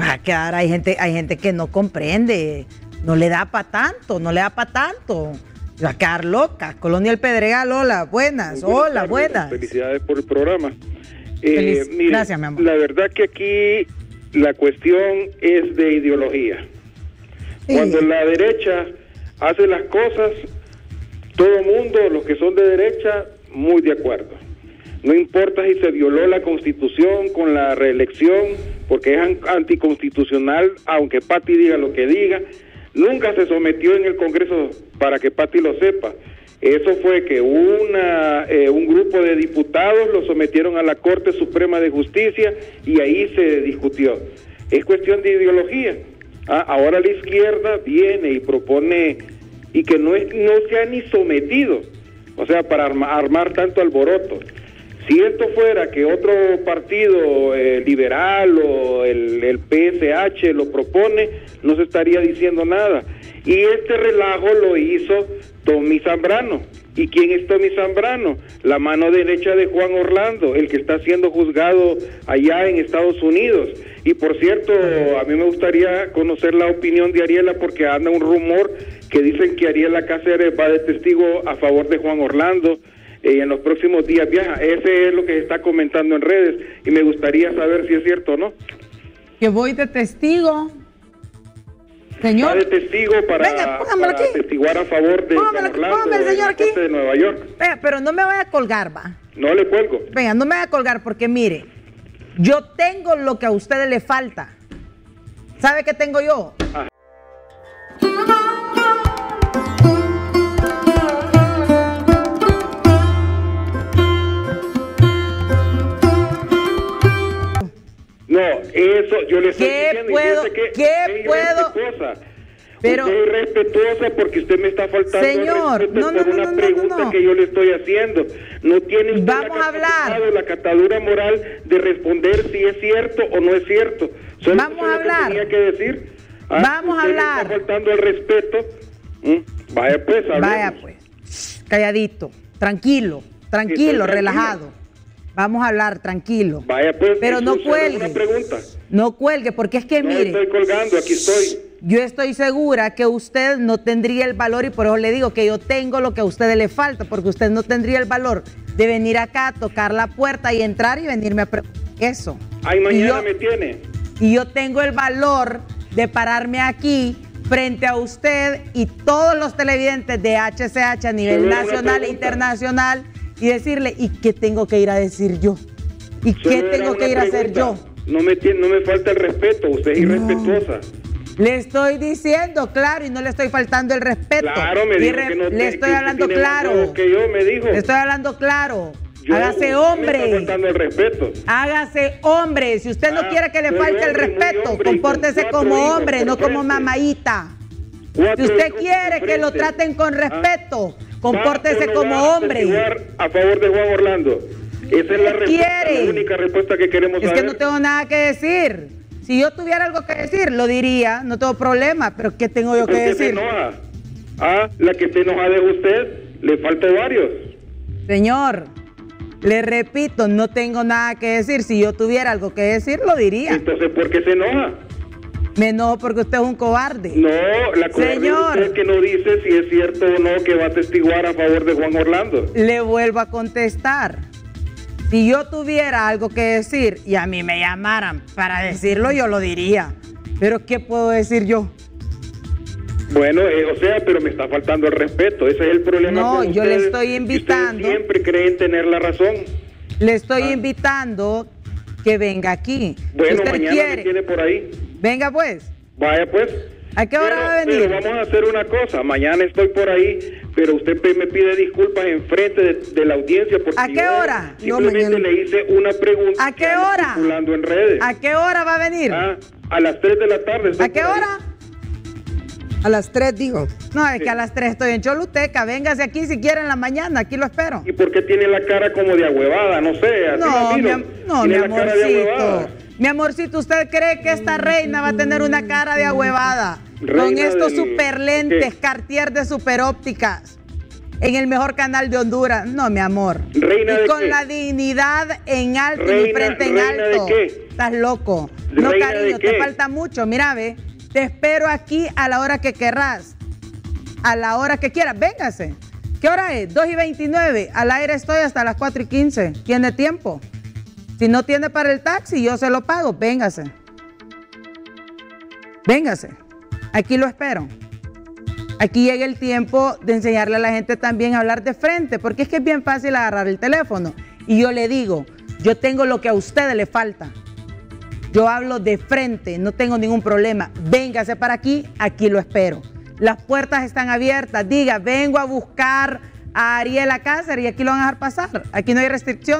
va a quedar, hay gente que no comprende, no le da para tanto, Va a quedar loca. Colonia El Pedregal, hola, buenas, hola, buenas. Felicidades por el programa. Mire, gracias, mi amor. La verdad que aquí la cuestión es de ideología. Sí. Cuando la derecha hace las cosas, todo el mundo, los que son de derecha, muy de acuerdo. No importa si se violó la Constitución con la reelección, porque es anticonstitucional, aunque Pati diga lo que diga. Nunca se sometió en el Congreso, para que Pati lo sepa. Eso fue que un grupo de diputados lo sometieron a la Corte Suprema de Justicia y ahí se discutió. Es cuestión de ideología. Ah, ahora la izquierda viene y propone, y que no se ha ni sometido, o sea, para armar tanto alboroto. Si esto fuera que otro partido liberal o el PSH lo propone, no se estaría diciendo nada. Y este relajo lo hizo Tommy Zambrano. ¿Y quién es Tommy Zambrano? La mano derecha de Juan Orlando, el que está siendo juzgado allá en Estados Unidos. Y por cierto, a mí me gustaría conocer la opinión de Ariela, porque anda un rumor que dicen que Ariela Cáceres va de testigo a favor de Juan Orlando. En los próximos días viaja. Ese es lo que se está comentando en redes y me gustaría saber si es cierto o no. Que voy de testigo, señor. Va de testigo para testiguar a favor de Orlando, el señor aquí de Nueva York. Venga, pero no me vaya a colgar, va. No le cuelgo. Venga, no me vaya a colgar, porque mire, yo tengo lo que a ustedes le falta. ¿Sabe qué tengo yo? Ajá. No, eso yo le estoy diciendo. ¿Qué puedo? Pero usted es irrespetuosa porque usted me está faltando, señor, respeto por una pregunta que yo le estoy haciendo. No tiene usted la catadura moral de responder si es cierto o no es cierto. Solo vamos a hablar. Tenía que decir. Ah, vamos a hablar. Me está faltando el respeto. Vaya pues, hablemos. Vaya pues. Calladito, tranquilo, relajado. Vamos a hablar, tranquilo. Vaya pues, pero no cuelgue. Una pregunta. No cuelgue, porque es que no, mire. No estoy colgando, aquí estoy. Yo estoy segura que usted no tendría el valor, y por eso le digo que yo tengo lo que a usted le falta, porque usted no tendría el valor de venir acá, tocar la puerta y entrar y venirme a preguntar eso. Ay, mañana me tiene. Y yo tengo el valor de pararme aquí frente a usted y todos los televidentes de HCH a nivel nacional e internacional, y decirle, ¿y qué tengo que ir a decir yo? ¿Y qué tengo que ir a hacer yo? No me falta el respeto, usted es irrespetuosa. Le estoy diciendo, claro, y no le estoy faltando el respeto. Claro, me dijo que no. Le estoy hablando claro. Que yo me dijo. Le estoy hablando claro. Hágase hombre. Me está faltando el respeto. Hágase hombre. Si usted no quiere que le falte el respeto, compórtese como hombre, no como mamáita. Si usted quiere que lo traten con respeto, compórtese como hombre. A favor de Juan Orlando. Esa es la respuesta, la única respuesta que queremos saber. Es que no tengo nada que decir. Si yo tuviera algo que decir, lo diría, no tengo problema, pero ¿qué tengo yo que decir? ¿Por qué se enoja? Ah, la que se enoja de usted, le falta varios. Señor, le repito, no tengo nada que decir. Si yo tuviera algo que decir, lo diría. Entonces, ¿por qué se enoja? Me enojo porque usted es un cobarde. No, la cobarde es que no dice si es cierto o no que va a testiguar a favor de Juan Orlando. Le vuelvo a contestar. Si yo tuviera algo que decir y a mí me llamaran para decirlo, yo lo diría. Pero ¿qué puedo decir yo? Bueno, o sea, pero me está faltando el respeto. Ese es el problema. No, yo le estoy invitando. Ustedes siempre creen tener la razón. Le estoy invitando que venga aquí. Bueno, mañana me tiene por ahí. Venga pues. Vaya pues. ¿A qué hora va a venir? Pero vamos a hacer una cosa, mañana estoy por ahí, pero usted me pide disculpas en frente de la audiencia porque ¿a qué hora? Simplemente le hice una pregunta. ¿A qué hora? Circulando en redes. ¿A qué hora va a venir? Ah, a las 3 de la tarde. ¿A qué hora? A las 3, digo. No, es que a las 3 estoy en Choluteca. Véngase aquí si quiere en la mañana, aquí lo espero. ¿Y por qué tiene la cara como de ahuevada? No sé, así no, mi amorcito. Mi amorcito, ¿usted cree que esta reina va a tener una cara de ahuevada? Reina con estos superlentes, Cartier de superópticas, en el mejor canal de Honduras. No, mi amor. ¿Reina y de con qué? La dignidad en alto y mi frente en alto. ¿De qué? estás loco. No, cariño, te falta mucho. Mira, ve, te espero aquí a la hora que querrás. A la hora que quieras, véngase. ¿Qué hora es? 2:29. Al aire estoy hasta las 4:15. ¿Tiene tiempo? Si no tiene para el taxi, yo se lo pago. Véngase. Véngase. Aquí lo espero. Aquí llega el tiempo de enseñarle a la gente también a hablar de frente, porque es que es bien fácil agarrar el teléfono. Y yo le digo, yo tengo lo que a ustedes le falta. Yo hablo de frente, no tengo ningún problema. Véngase para aquí, aquí lo espero. Las puertas están abiertas, diga, vengo a buscar a Ariela Cáceres y aquí lo van a dejar pasar, aquí no hay restricciones.